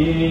南無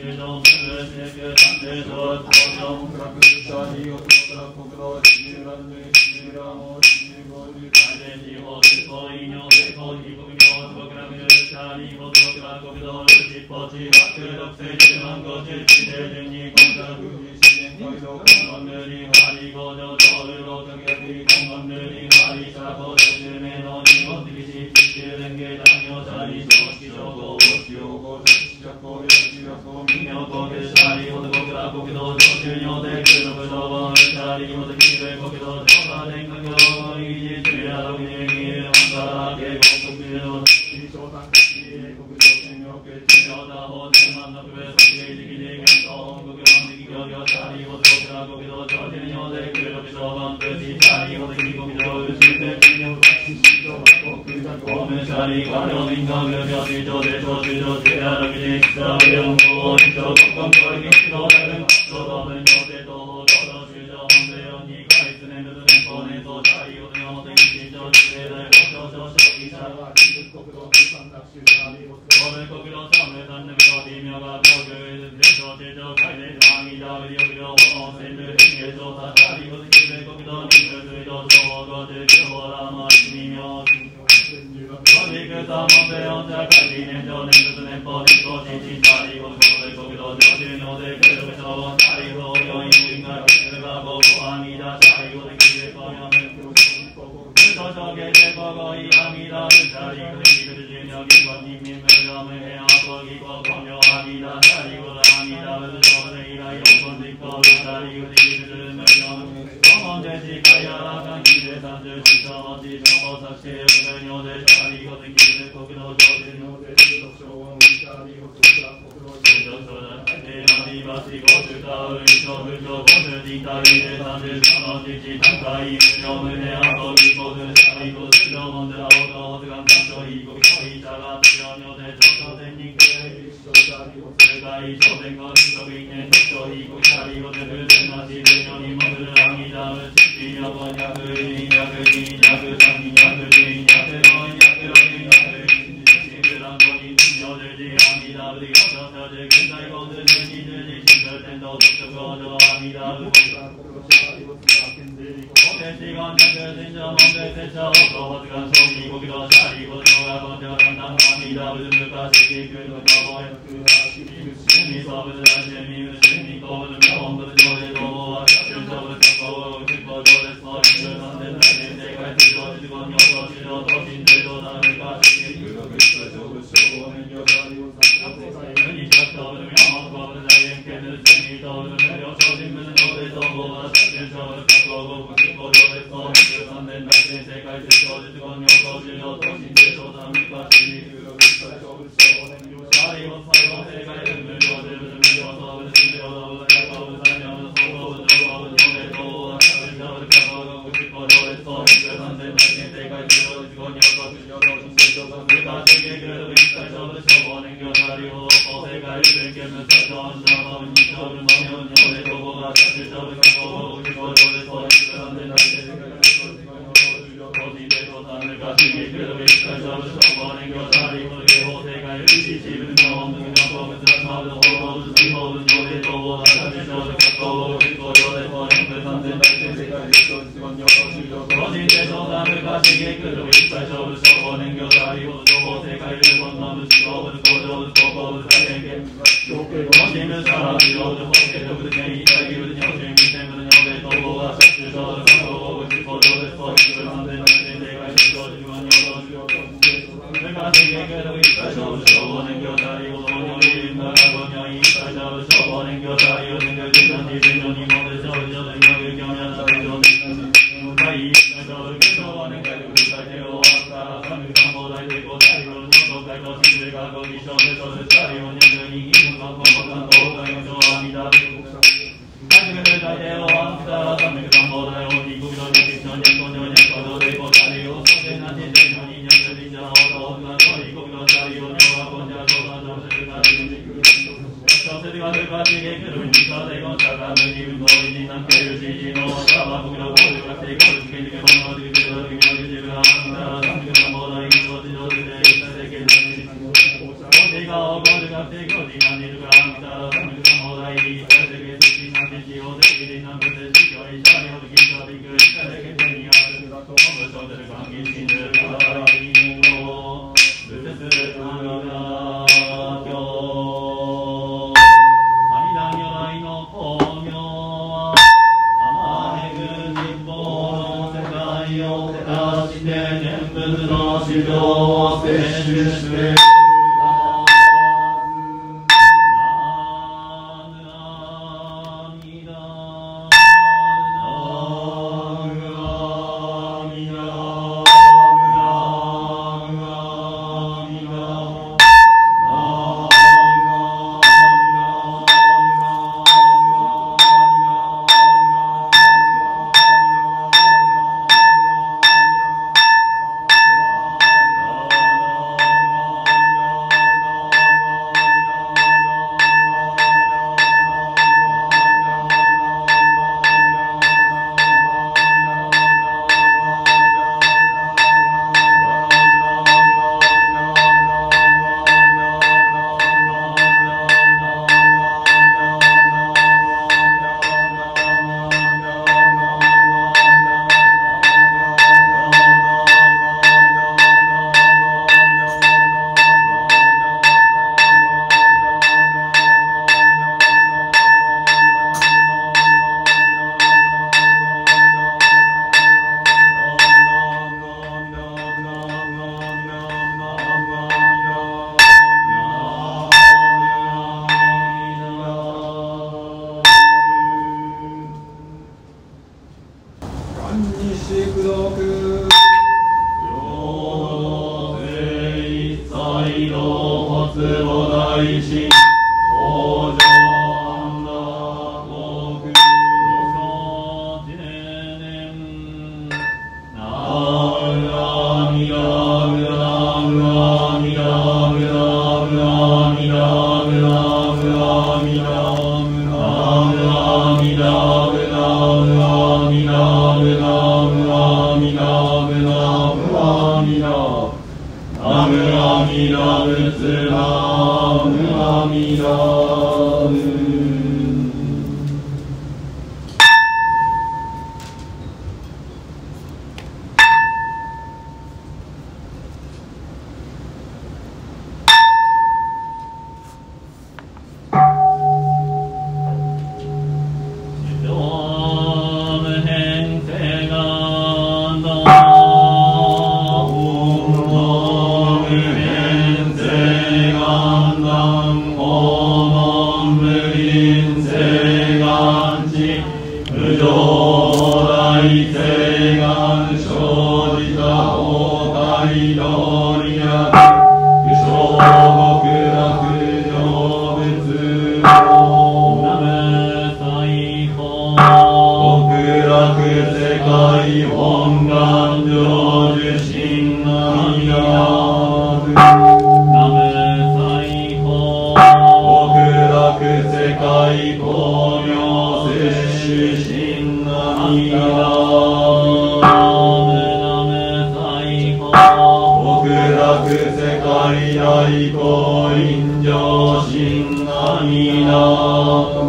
南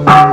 無